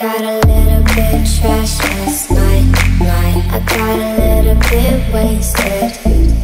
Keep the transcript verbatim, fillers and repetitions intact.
got a little bit trash last night, night. I got a little bit wasted.